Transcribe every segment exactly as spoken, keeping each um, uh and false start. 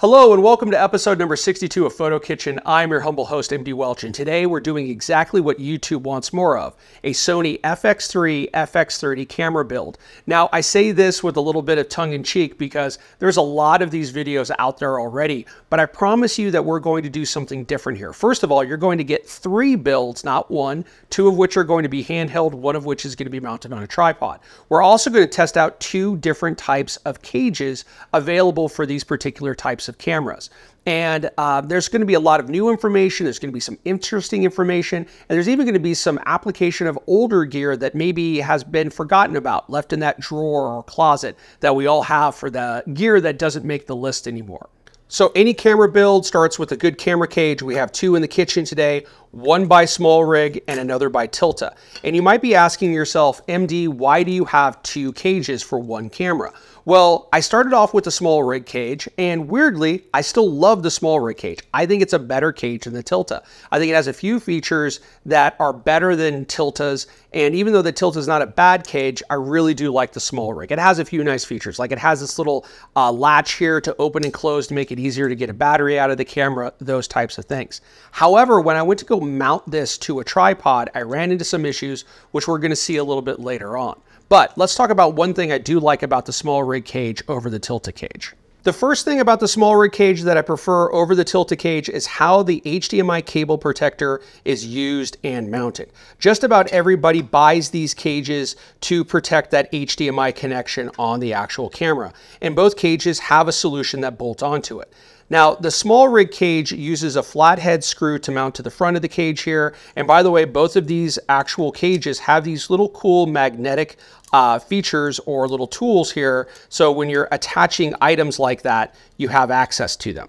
Hello and welcome to episode number sixty-two of Photo Kitchen. I'm your humble host, M D Welch, and today we're doing exactly what YouTube wants more of, a Sony F X three, F X thirty camera build. Now, I say this with a little bit of tongue in cheek because there's a lot of these videos out there already, but I promise you that we're going to do something different here. First of all, you're going to get three builds, not one, two of which are going to be handheld, one of which is going to be mounted on a tripod. We're also going to test out two different types of cages available for these particular types of of cameras. And uh, there's going to be a lot of new information, there's going to be some interesting information, and there's even going to be some application of older gear that maybe has been forgotten about, left in that drawer or closet that we all have for the gear that doesn't make the list anymore. So any camera build starts with a good camera cage. We have two in the kitchen today, one by SmallRig and another by Tilta. And you might be asking yourself, M D, why do you have two cages for one camera? Well, I started off with the SmallRig cage, and weirdly, I still love the SmallRig cage. I think it's a better cage than the Tilta. I think it has a few features that are better than Tilta's, and even though the Tilta is not a bad cage, I really do like the SmallRig. It has a few nice features, like it has this little uh, latch here to open and close to make it easier to get a battery out of the camera, those types of things. However, when I went to go mount this to a tripod, I ran into some issues, which we're going to see a little bit later on. But let's talk about one thing I do like about the SmallRig cage over the Tilta cage. The first thing about the SmallRig cage that I prefer over the Tilta cage is how the H D M I cable protector is used and mounted. Just about everybody buys these cages to protect that H D M I connection on the actual camera, and both cages have a solution that bolts onto it. Now, the SmallRig cage uses a flathead screw to mount to the front of the cage here, and by the way, both of these actual cages have these little cool magnetic Uh, features or little tools here, so when you're attaching items like that, you have access to them.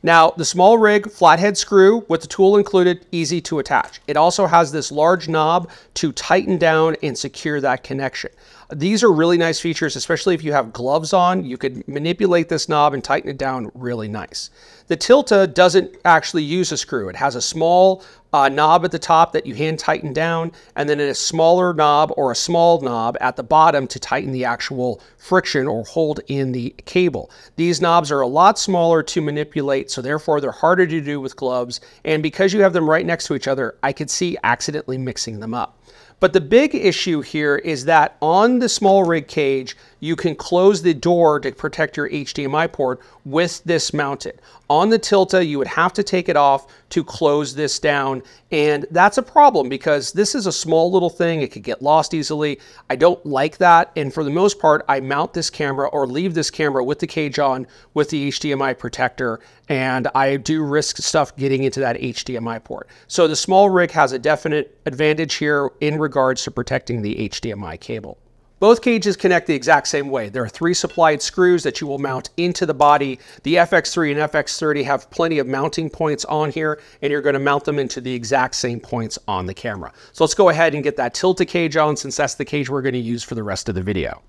Now, the SmallRig flathead screw with the tool included, easy to attach. It also has this large knob to tighten down and secure that connection. These are really nice features, especially if you have gloves on. You could manipulate this knob and tighten it down really nice. The Tilta doesn't actually use a screw. It has a small uh, knob at the top that you hand tighten down, and then a smaller knob or a small knob at the bottom to tighten the actual friction or hold in the cable. These knobs are a lot smaller to manipulate, so therefore they're harder to do with gloves. And because you have them right next to each other, I could see accidentally mixing them up. But the big issue here is that on the SmallRig cage, you can close the door to protect your H D M I port with this mounted. On the Tilta, you would have to take it off to close this down, and that's a problem because this is a small little thing. It could get lost easily. I don't like that, and for the most part, I mount this camera or leave this camera with the cage on with the H D M I protector, and I do risk stuff getting into that H D M I port. So the SmallRig has a definite advantage here in regards to protecting the H D M I cable. Both cages connect the exact same way. There are three supplied screws that you will mount into the body. The F X three and F X thirty have plenty of mounting points on here, and you're going to mount them into the exact same points on the camera. So let's go ahead and get that Tilta cage on, since that's the cage we're going to use for the rest of the video.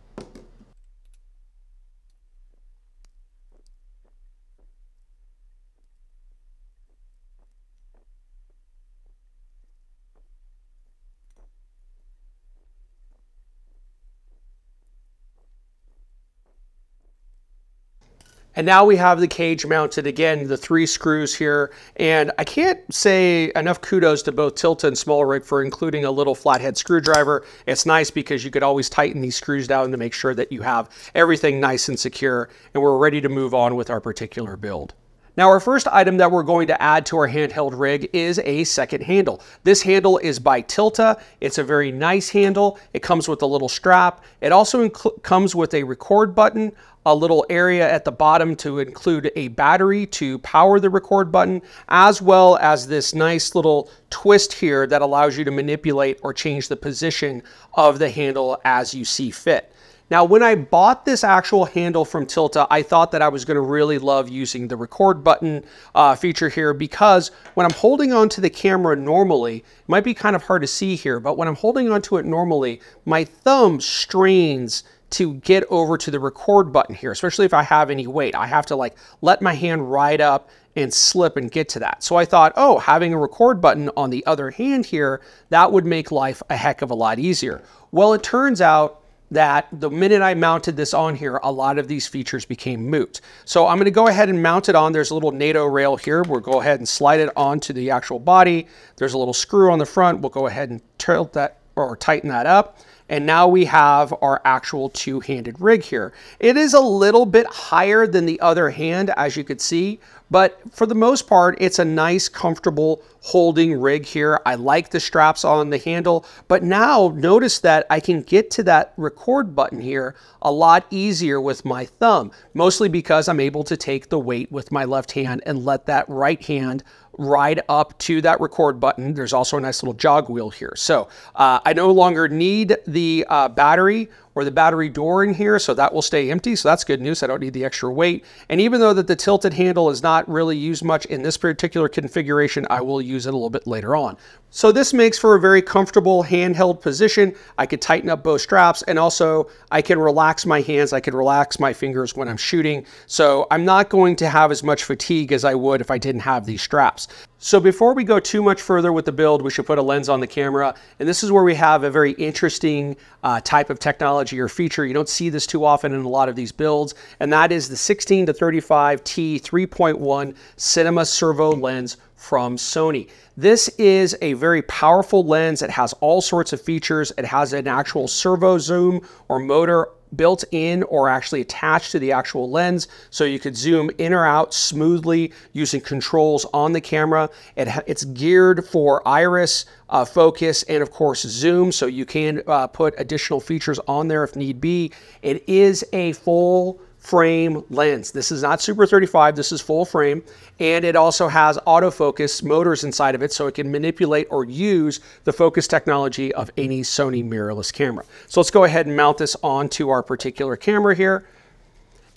And now we have the cage mounted again, the three screws here. And I can't say enough kudos to both Tilta and SmallRig for including a little flathead screwdriver. It's nice because you could always tighten these screws down to make sure that you have everything nice and secure. And we're ready to move on with our particular build. Now, our first item that we're going to add to our handheld rig is a second handle. This handle is by Tilta. It's a very nice handle. It comes with a little strap. It also comes with a record button, a little area at the bottom to include a battery to power the record button, as well as this nice little twist here that allows you to manipulate or change the position of the handle as you see fit. Now, when I bought this actual handle from Tilta, I thought that I was going to really love using the record button uh, feature here, because when I'm holding onto the camera normally, it might be kind of hard to see here, but when I'm holding onto it normally, my thumb strains to get over to the record button here, especially if I have any weight. I have to like let my hand ride up and slip and get to that. So I thought, oh, having a record button on the other hand here, that would make life a heck of a lot easier. Well, it turns out that the minute I mounted this on here, a lot of these features became moot. So I'm gonna go ahead and mount it on. There's a little NATO rail here. We'll go ahead and slide it onto the actual body. There's a little screw on the front. We'll go ahead and tilt that or tighten that up. And now we have our actual two-handed rig here. It is a little bit higher than the other hand, as you could see, but for the most part, it's a nice, comfortable holding rig here. I like the straps on the handle, but now notice that I can get to that record button here a lot easier with my thumb, mostly because I'm able to take the weight with my left hand and let that right hand ride up to that record button. There's also a nice little jog wheel here. So uh, I no longer need the uh, battery or the battery door in here, so that will stay empty. So that's good news. I don't need the extra weight. And even though that the tilted handle is not really used much in this particular configuration, I will use it a little bit later on. So this makes for a very comfortable handheld position. I could tighten up both straps, and also I can relax my hands. I could relax my fingers when I'm shooting. So I'm not going to have as much fatigue as I would if I didn't have these straps. So before we go too much further with the build, we should put a lens on the camera. And this is where we have a very interesting uh, type of technology or feature. You don't see this too often in a lot of these builds. And that is the sixteen to thirty-five T three point one Cinema Servo lens from Sony. This is a very powerful lens. It has all sorts of features. It has an actual servo zoom or motor built in or actually attached to the actual lens, so you could zoom in or out smoothly using controls on the camera. It it's geared for iris, uh, focus, and of course zoom, so you can uh, put additional features on there if need be. It is a full frame lens. This is not Super thirty-five, this is full frame, and it also has autofocus motors inside of it, so it can manipulate or use the focus technology of any Sony mirrorless camera. So let's go ahead and mount this onto our particular camera here.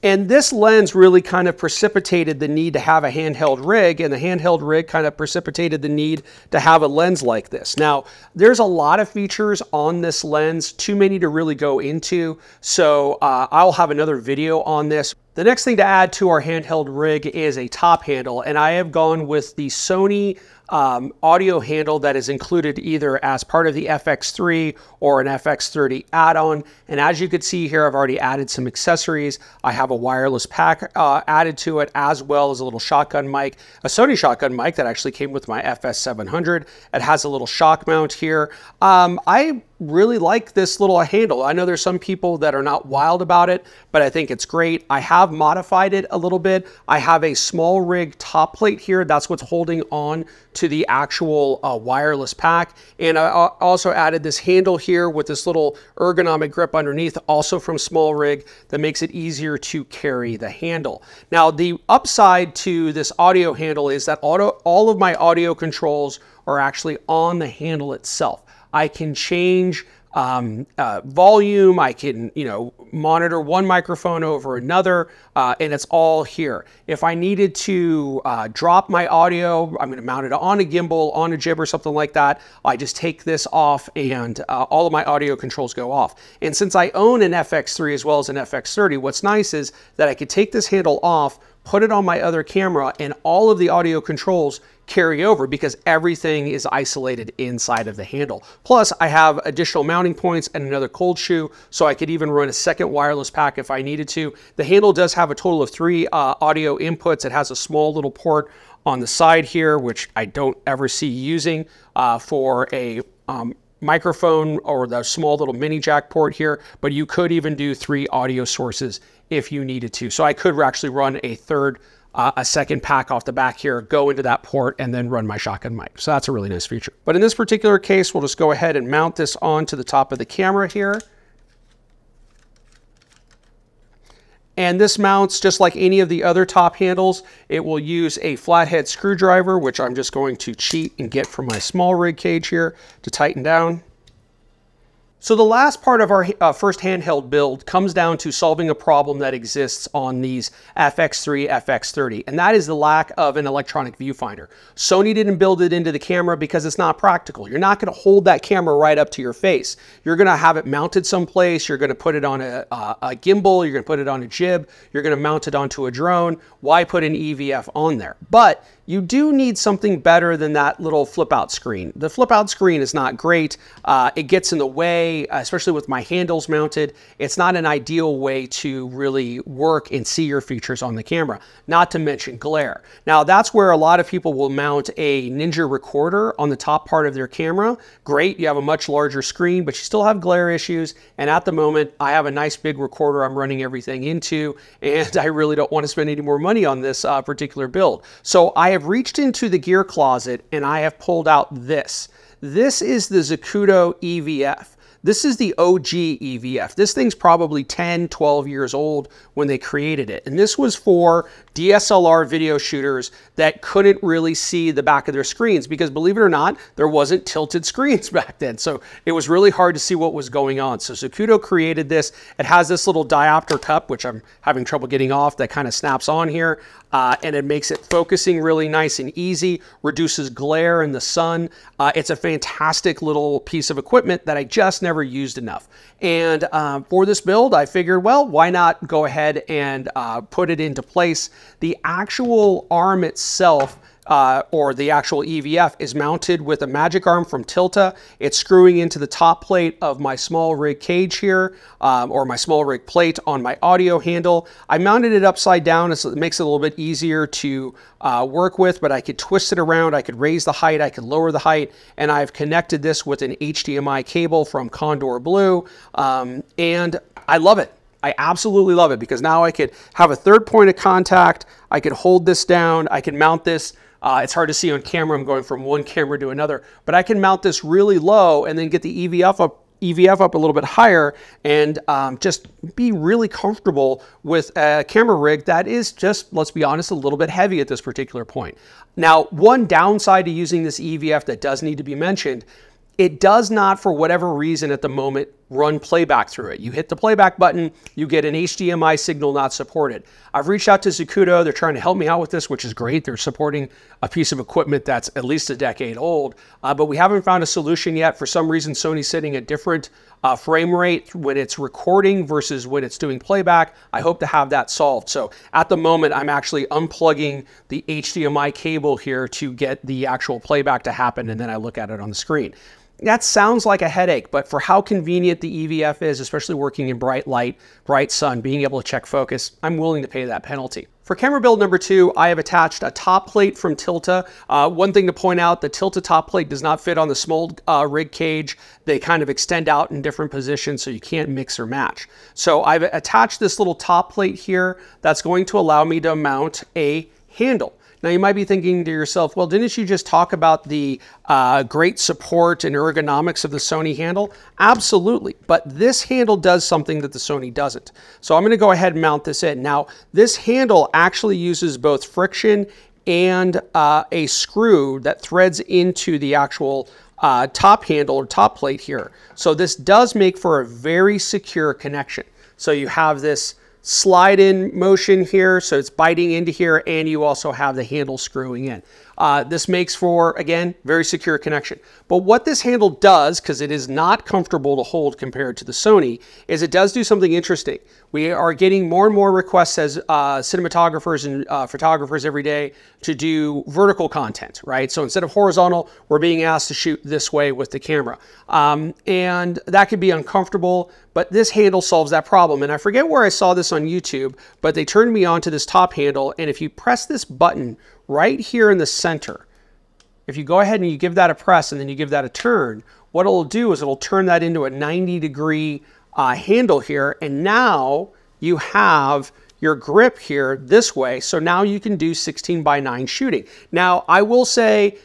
And this lens really kind of precipitated the need to have a handheld rig, and the handheld rig kind of precipitated the need to have a lens like this. Now, there's a lot of features on this lens, too many to really go into, so uh, I'll have another video on this. The next thing to add to our handheld rig is a top handle, and I have gone with the Sony um, audio handle that is included either as part of the F X three or an F X thirty add-on. And as you can see here, I've already added some accessories. I have a wireless pack uh, added to it, as well as a little shotgun mic, a Sony shotgun mic that actually came with my F S seven hundred. It has a little shock mount here. Um, I really like this little handle. I know there's some people that are not wild about it, but I think it's great. I have modified it a little bit. I have a SmallRig top plate here. That's what's holding on to the actual uh, wireless pack. And I also added this handle here with this little ergonomic grip underneath, also from SmallRig, that makes it easier to carry the handle. Now, the upside to this audio handle is that auto, all of my audio controls are actually on the handle itself. I can change um, uh, volume, I can, you know, monitor one microphone over another, uh, and it's all here. If I needed to uh, drop my audio, I'm gonna mount it on a gimbal, on a jib or something like that, I just take this off and uh, all of my audio controls go off. And since I own an F X three as well as an F X thirty, what's nice is that I could take this handle off, put it on my other camera, and all of the audio controls carry over because everything is isolated inside of the handle. Plus, I have additional mounting points and another cold shoe, so I could even run a second wireless pack if I needed to. The handle does have a total of three uh, audio inputs. It has a small little port on the side here, which I don't ever see using uh, for a um, microphone or the small little mini jack port here, but you could even do three audio sources if you needed to. So I could actually run a third, uh, a second pack off the back here, go into that port, and then run my shotgun mic. So that's a really nice feature. But in this particular case, we'll just go ahead and mount this onto the top of the camera here. And this mounts just like any of the other top handles. It will use a flathead screwdriver, which I'm just going to cheat and get from my SmallRig cage here to tighten down. So the last part of our uh, first handheld build comes down to solving a problem that exists on these F X three, F X thirty, and that is the lack of an electronic viewfinder. Sony didn't build it into the camera because it's not practical. You're not gonna hold that camera right up to your face. You're gonna have it mounted someplace, you're gonna put it on a, a, a gimbal, you're gonna put it on a jib, you're gonna mount it onto a drone. Why put an E V F on there? But you do need something better than that little flip out screen. The flip out screen is not great, uh, it gets in the way, way, especially with my handles mounted, it's not an ideal way to really work and see your features on the camera, not to mention glare. Now that's where a lot of people will mount a Ninja recorder on the top part of their camera. Great, you have a much larger screen, but you still have glare issues. And at the moment, I have a nice big recorder I'm running everything into, and I really don't want to spend any more money on this uh, particular build. So I have reached into the gear closet and I have pulled out this. This is the Zacuto E V F. This is the O G E V F. This thing's probably ten, twelve years old when they created it. And this was for D S L R video shooters that couldn't really see the back of their screens because, believe it or not, there wasn't tilted screens back then. So it was really hard to see what was going on. So Zacuto created this. It has this little diopter cup, which I'm having trouble getting off, that kind of snaps on here. Uh, and it makes it focusing really nice and easy, reduces glare in the sun. Uh, it's a fantastic little piece of equipment that I just never used enough. And uh, for this build, I figured, well, why not go ahead and uh, put it into place? The actual arm itself, Uh, or the actual E V F, is mounted with a magic arm from Tilta. It's screwing into the top plate of my SmallRig cage here, um, or my SmallRig plate on my audio handle. I mounted it upside down, so it makes it a little bit easier to uh, work with, but I could twist it around, I could raise the height, I could lower the height, and I've connected this with an H D M I cable from Condor Blue, um, and I love it. I absolutely love it, because now I could have a third point of contact, I could hold this down, I can mount this. Uh, it's hard to see on camera, I'm going from one camera to another, but I can mount this really low and then get the E V F up E V F up a little bit higher and um, just be really comfortable with a camera rig that is just, let's be honest, a little bit heavy at this particular point. Now, one downside to using this E V F that does need to be mentioned, it does not, for whatever reason at the moment, run playback through it. You hit the playback button, you get an H D M I signal not supported. I've reached out to Zacuto, they're trying to help me out with this, which is great. They're supporting a piece of equipment that's at least a decade old, uh, but we haven't found a solution yet. For some reason, Sony's setting a different uh, frame rate when it's recording versus when it's doing playback. I hope to have that solved. So at the moment, I'm actually unplugging the H D M I cable here to get the actual playback to happen, and then I look at it on the screen. That sounds like a headache, but for how convenient the E V F is, especially working in bright light, bright sun, being able to check focus, I'm willing to pay that penalty. For camera build number two, I have attached a top plate from Tilta. Uh, one thing to point out, the Tilta top plate does not fit on the small uh, rig cage. They kind of extend out in different positions, so you can't mix or match. So I've attached this little top plate here that's going to allow me to mount a handle. Now you might be thinking to yourself, well, didn't you just talk about the uh, great support and ergonomics of the Sony handle? Absolutely, but this handle does something that the Sony doesn't. So I'm gonna go ahead and mount this in. Now, this handle actually uses both friction and uh, a screw that threads into the actual uh, top handle or top plate here. So this does make for a very secure connection. So you have this slide in motion here, so it's biting into here, and you also have the handle screwing in. Uh, this makes for, again, very secure connection. But what this handle does, because it is not comfortable to hold compared to the Sony, is it does do something interesting. We are getting more and more requests as uh, cinematographers and uh, photographers every day to do vertical content, right? So instead of horizontal, we're being asked to shoot this way with the camera. Um, and that could be uncomfortable, but this handle solves that problem. And I forget where I saw this on YouTube, but they turned me on to this top handle, and if you press this button right here in the center, if you go ahead and you give that a press and then you give that a turn, what it'll do is it'll turn that into a ninety degree uh, handle here, and now you have your grip here this way, so now you can do sixteen by nine shooting. Now I will say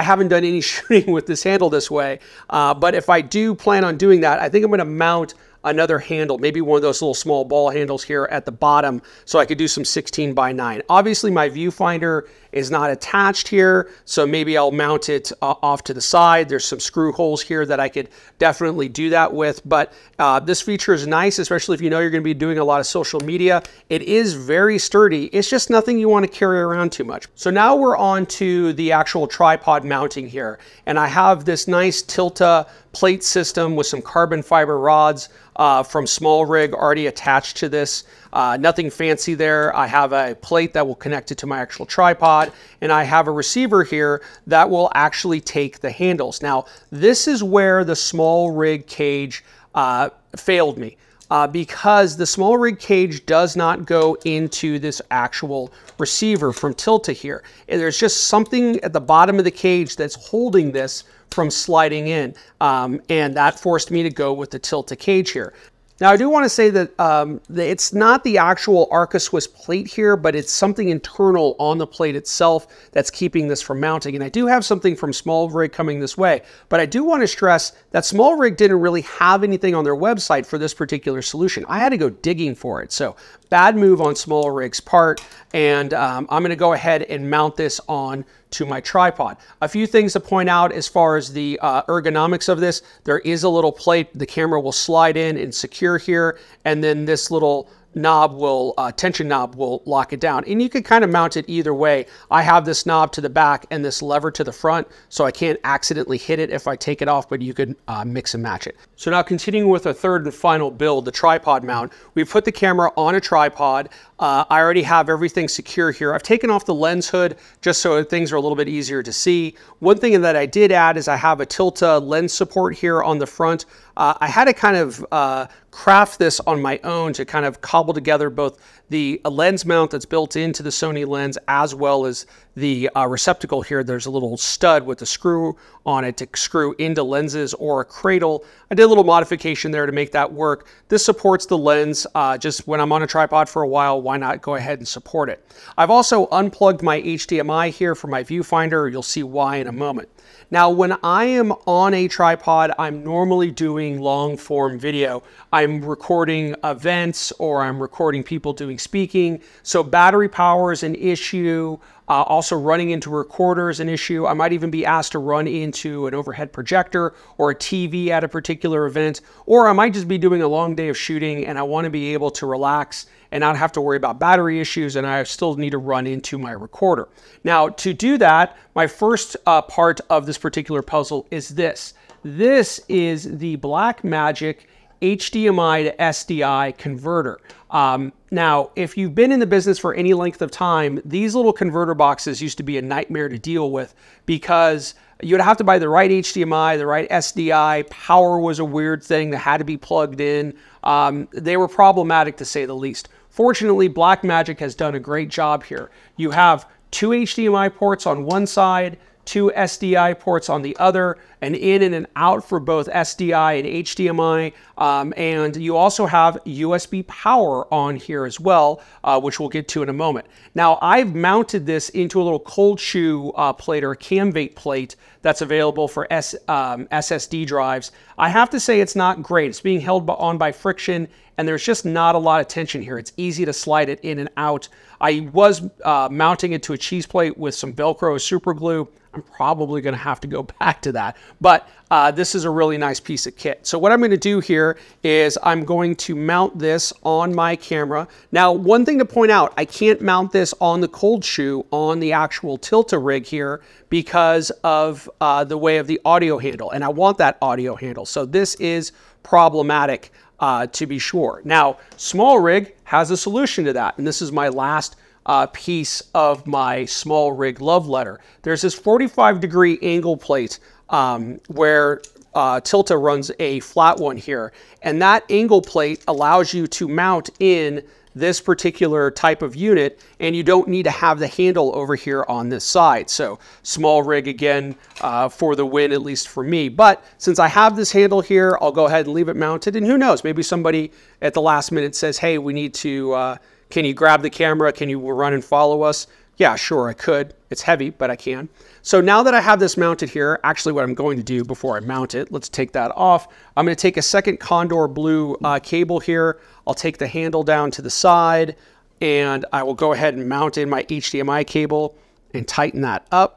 I haven't done any shooting with this handle this way, uh, but if I do plan on doing that, I think I'm going to mount another handle, maybe one of those little small ball handles here at the bottom, so I could do some sixteen by nine. Obviously my viewfinder is not attached here, so maybe I'll mount it uh, off to the side. There's some screw holes here that I could definitely do that with, but uh, this feature is nice, especially if you know you're going to be doing a lot of social media. It is very sturdy. It's just nothing you want to carry around too much. So now we're on to the actual tripod mounting here, and I have this nice Tilta plate system with some carbon fiber rods uh, from SmallRig already attached to this. Uh, nothing fancy there. I have a plate that will connect it to my actual tripod. slot, and I have a receiver here that will actually take the handles. Now, this is where the SmallRig cage uh, failed me. Uh, because the SmallRig cage does not go into this actual receiver from Tilta here. And there's just something at the bottom of the cage that's holding this from sliding in. Um, and that forced me to go with the Tilta cage here. Now, I do want to say that um, it's not the actual Arca-Swiss plate here, but it's something internal on the plate itself that's keeping this from mounting. And I do have something from SmallRig coming this way, but I do want to stress that SmallRig didn't really have anything on their website for this particular solution. I had to go digging for it. So bad move on SmallRig's part, and um, I'm going to go ahead and mount this on to my tripod. A few things to point out as far as the uh, ergonomics of this. There is a little plate. The camera will slide in and secure here, and then this little knob will, uh, tension knob will lock it down. And you can kind of mount it either way. I have this knob to the back and this lever to the front, so I can't accidentally hit it if I take it off, but you could uh, mix and match it. So now continuing with our third and final build, the tripod mount. We put the camera on a tripod. Uh, I already have everything secure here. I've taken off the lens hood just so things are a little bit easier to see. One thing that I did add is I have a Tilta lens support here on the front. Uh, I had to kind of uh, craft this on my own to kind of cobble together both the lens mount that's built into the Sony lens as well as the uh, receptacle here. There's a little stud with a screw on it to screw into lenses or a cradle. I did a little modification there to make that work. This supports the lens. Uh, just when I'm on a tripod for a while, why not go ahead and support it? I've also unplugged my H D M I here for my viewfinder. You'll see why in a moment. Now, when I am on a tripod, I'm normally doing long form video. I'm recording events or I'm recording people doing speaking. So battery power is an issue. Uh, also running into a recorder is an issue. I might even be asked to run into an overhead projector or a T V at a particular event, or I might just be doing a long day of shooting and I want to be able to relax and not have to worry about battery issues, and I still need to run into my recorder. Now, to do that, my first uh, part of this particular puzzle is this. This is the Black Magic H D M I to S D I converter. Um, now, if you've been in the business for any length of time, these little converter boxes used to be a nightmare to deal with because you'd have to buy the right H D M I, the right S D I. Power was a weird thing that had to be plugged in. Um, they were problematic to say the least. Fortunately, Black Magic has done a great job here. You have two H D M I ports on one side, two S D I ports on the other, an in and an out for both S D I and H D M I. Um, and you also have U S B power on here as well, uh, which we'll get to in a moment. Now, I've mounted this into a little cold shoe uh, plate or a CamVate plate that's available for S, um, S S D drives. I have to say it's not great. It's being held on by friction, and there's just not a lot of tension here. It's easy to slide it in and out. I was uh, mounting it to a cheese plate with some Velcro super glue. I'm probably going to have to go back to that, but uh, this is a really nice piece of kit. So what I'm going to do here is I'm going to mount this on my camera. Now, one thing to point out, I can't mount this on the cold shoe on the actual Tilta rig here because of uh, the way of the audio handle, and I want that audio handle. So this is problematic uh, to be sure. Now, SmallRig has a solution to that, and this is my last Uh, piece of my SmallRig love letter. There's this forty-five degree angle plate um, where uh, Tilta runs a flat one here, and that angle plate allows you to mount in this particular type of unit, and you don't need to have the handle over here on this side. So SmallRig again uh, for the win, at least for me. But since I have this handle here, I'll go ahead and leave it mounted, and who knows, maybe somebody at the last minute says, hey, we need to uh, can you grab the camera? Can you run and follow us? Yeah, sure, I could. It's heavy, but I can. So now that I have this mounted here, actually what I'm going to do before I mount it, let's take that off. I'm going to take a second Condor Blue uh, cable here. I'll take the handle down to the side, and I will go ahead and mount in my H D M I cable and tighten that up.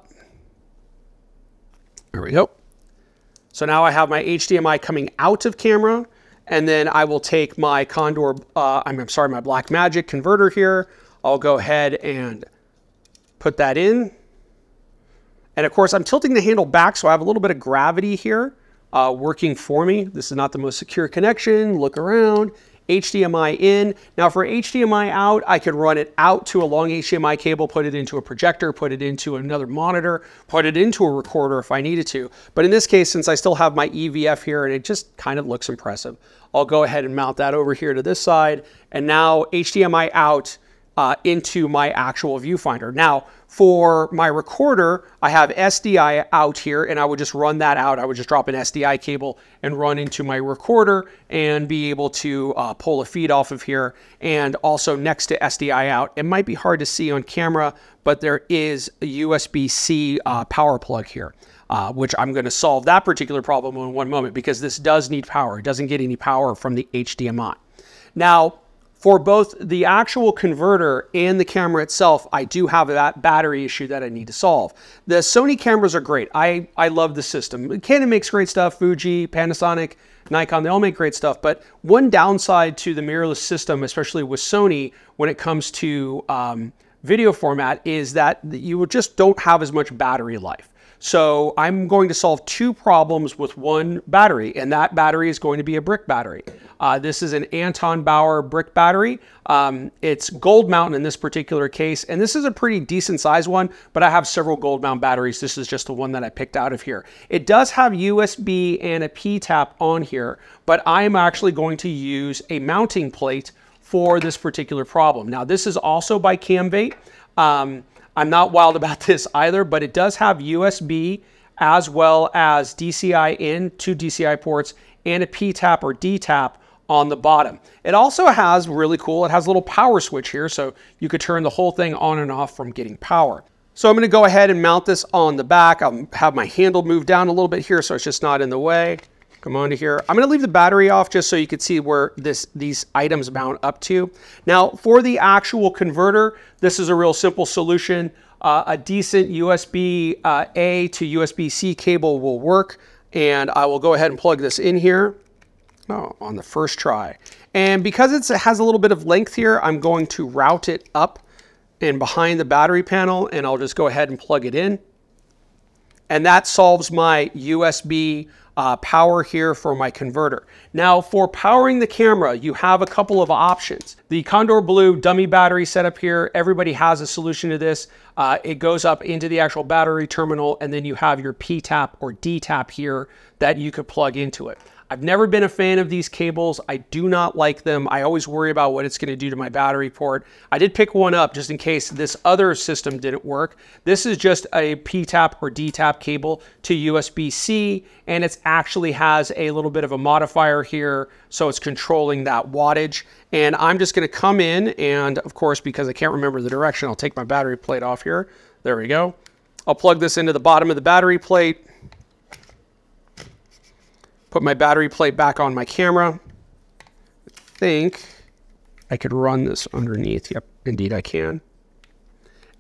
There we go. So now I have my H D M I coming out of camera. And then I will take my Condor, uh, I'm, I'm sorry, my Black Magic converter here. I'll go ahead and put that in. And of course, I'm tilting the handle back, so I have a little bit of gravity here uh, working for me. This is not the most secure connection. Look around. H D M I in. Now for H D M I out, I could run it out to a long H D M I cable, put it into a projector, put it into another monitor, put it into a recorder if I needed to. But in this case, since I still have my E V F here and it just kind of looks impressive, I'll go ahead and mount that over here to this side. And now H D M I out uh, into my actual viewfinder. Now for my recorder, I have S D I out here and I would just run that out. I would just drop an S D I cable and run into my recorder and be able to uh, pull a feed off of here. And also next to S D I out, it might be hard to see on camera, but there is a U S B C uh, power plug here. Uh, which I'm going to solve that particular problem in one moment because this does need power. It doesn't get any power from the H D M I. Now, for both the actual converter and the camera itself, I do have a battery issue that I need to solve. The Sony cameras are great. I, I love the system. Canon makes great stuff, Fuji, Panasonic, Nikon, they all make great stuff. But one downside to the mirrorless system, especially with Sony, when it comes to um, video format, is that you just don't have as much battery life. So I'm going to solve two problems with one battery, and that battery is going to be a brick battery. Uh, this is an Anton Bauer brick battery. Um, it's gold mount in this particular case, and this is a pretty decent size one, but I have several gold mount batteries. This is just the one that I picked out of here. It does have U S B and a P-tap on here, but I'm actually going to use a mounting plate for this particular problem. Now, this is also by CamVate. Um, I'm not wild about this either, but it does have U S B as well as D C I in, two D C I ports, and a P-tap or D-tap on the bottom. It also has, really cool, it has a little power switch here, so you could turn the whole thing on and off from getting power. So I'm gonna go ahead and mount this on the back. I'll have my handle move down a little bit here so it's just not in the way. Come on to here. I'm gonna leave the battery off just so you can see where this these items mount up to. Now for the actual converter, this is a real simple solution. Uh, a decent U S B uh, A to U S B C cable will work. And I will go ahead and plug this in here oh, on the first try. And because it's, it has a little bit of length here, I'm going to route it up and behind the battery panel, and I'll just go ahead and plug it in. And that solves my U S B uh, power here for my converter. Now for powering the camera, you have a couple of options. The Condor Blue dummy battery setup here, everybody has a solution to this. Uh, it goes up into the actual battery terminal, and then you have your P-tap or D-tap here that you could plug into it. I've never been a fan of these cables. I do not like them. I always worry about what it's gonna do to my battery port. I did pick one up just in case this other system didn't work. This is just a P-tap or D-tap cable to U S B C, and it actually has a little bit of a modifier here, so it's controlling that wattage. And I'm just gonna come in, and of course, because I can't remember the direction, I'll take my battery plate off here. There we go. I'll plug this into the bottom of the battery plate. Put my battery plate back on my camera. I think I could run this underneath. Yep, indeed I can.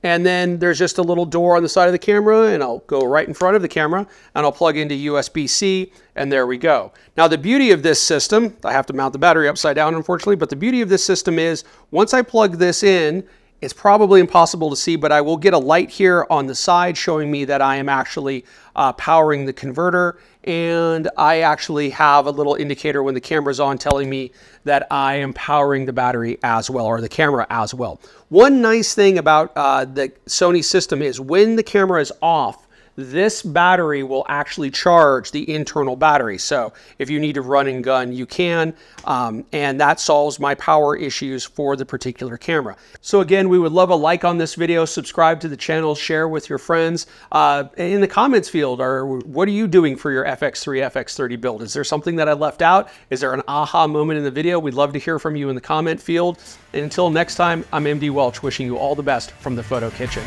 And then there's just a little door on the side of the camera, and I'll go right in front of the camera and I'll plug into U S B C, and there we go. Now the beauty of this system, I have to mount the battery upside down unfortunately, but the beauty of this system is once I plug this in, it's probably impossible to see, but I will get a light here on the side showing me that I am actually uh, powering the converter. And I actually have a little indicator when the camera's on telling me that I am powering the battery as well, or the camera as well. One nice thing about uh, the Sony system is when the camera is off, this battery will actually charge the internal battery. So if you need to run and gun, you can, um, and that solves my power issues for the particular camera. So again, we would love a like on this video, subscribe to the channel, share with your friends. Uh, in the comments field, are, what are you doing for your F X three, F X thirty build? Is there something that I left out? Is there an aha moment in the video? We'd love to hear from you in the comment field. And until next time, I'm M D Welch, wishing you all the best from the Photo Kitchen.